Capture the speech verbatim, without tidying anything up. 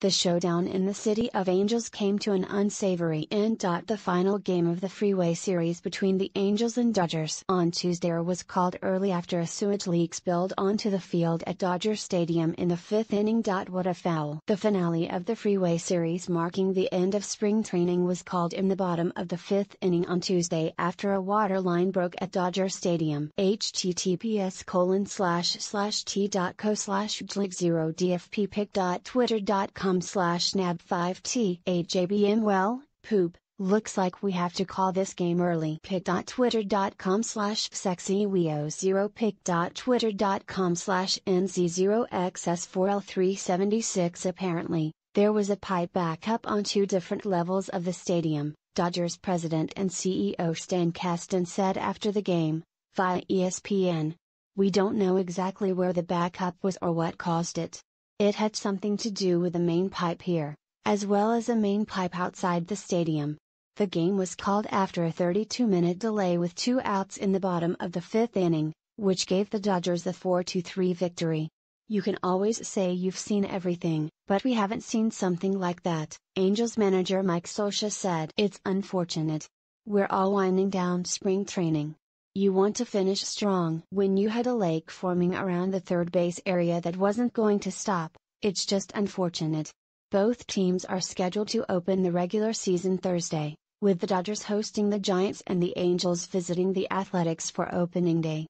the showdown in the city of Angels came to an unsavory end. The final game of the Freeway Series between the Angels and Dodgers on Tuesday was called early after a sewage leak spilled onto the field at Dodger Stadium in the fifth inning. What a foul! The finale of the Freeway Series, marking the end of spring training, was called in the bottom of the fifth inning on Tuesday after a water line broke at Dodger Stadium. H T T P S colon slash slash t dot co slash zero d f p pick dot twitter dot com slash nab five t a j b m. Well, poop, looks like we have to call this game early. pick dot twitter dot com slash sexy w e o zero pick dot twitter dot com slash n z zero x s four l three seven six. Apparently, there was a pipe backup on two different levels of the stadium, Dodgers president and C E O Stan Kasten said after the game, via E S P N. We don't know exactly where the backup was or what caused it. It had something to do with the main pipe here, as well as a main pipe outside the stadium. The game was called after a thirty-two minute delay with two outs in the bottom of the fifth inning, which gave the Dodgers a four to three victory. You can always say you've seen everything, but we haven't seen something like that, Angels manager Mike Scioscia said. It's unfortunate. We're all winding down spring training. You want to finish strong. When you had a lake forming around the third base area that wasn't going to stop, it's just unfortunate. Both teams are scheduled to open the regular season Thursday, with the Dodgers hosting the Giants and the Angels visiting the Athletics for opening day.